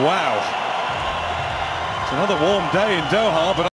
Wow. It's another warm day in Doha, but